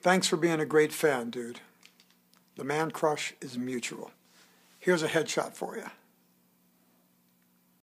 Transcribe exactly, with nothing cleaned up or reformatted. Thanks for being a great fan, dude. The man crush is mutual. Here's a headshot for you.